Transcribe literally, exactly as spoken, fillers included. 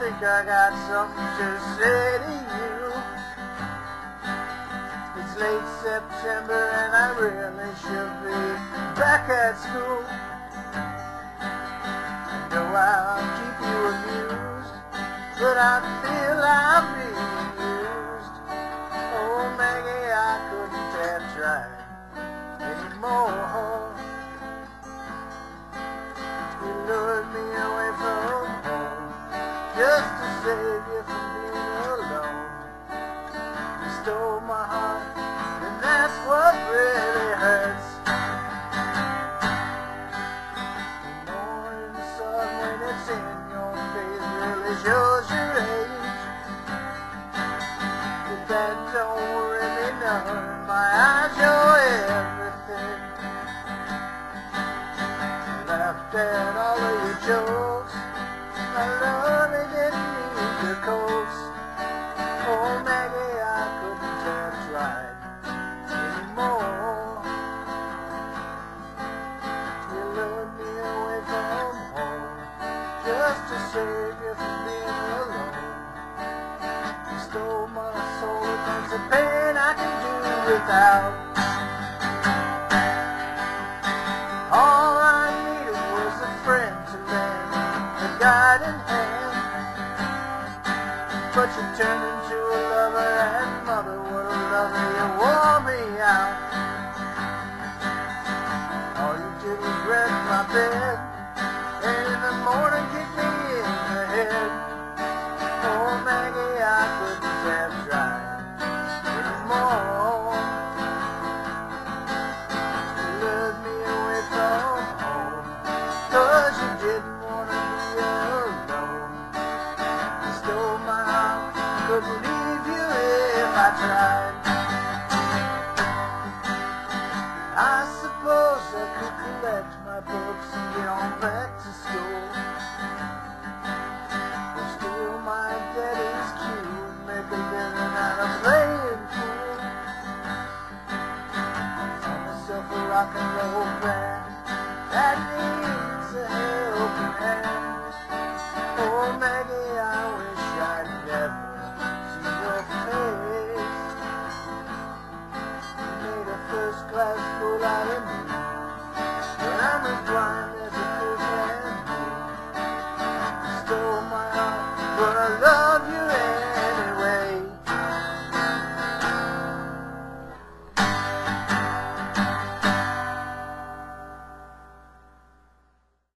think I got something to say to you. It's late September and I really should be back at school. I know I'll keep you amused, but I feel I'm being used. Oh Maggie, I couldn't have tried anymore. You lured me away from home just to save you from being alone. You stole my heart, and that's what really hurts. The morning sun, when it's in your face, really shows your age. But that don't worry me none. My eyes show everything. Laughed at all of your jokes. My love, it didn't need your coats. Oh Maggie, I couldn't have tried anymore. You lured me away from home just to save you from being alone. You stole my soul, and that's a pain I can do without. God in hand, but you turned into a lover, and mother, what a lover, you wore me out. All you did was wreck my bed, and in the morning kick me in the head. Oh Maggie, I couldn't have tried anymore. You lured me away from home, cause you didn't want to be alone. You stole my heart, couldn't leave you if I tried. I suppose I could collect my books and get on back to school, or steal my daddy's cue and make a living out of playing pool. I found myself a rock and roll band that needs a hand.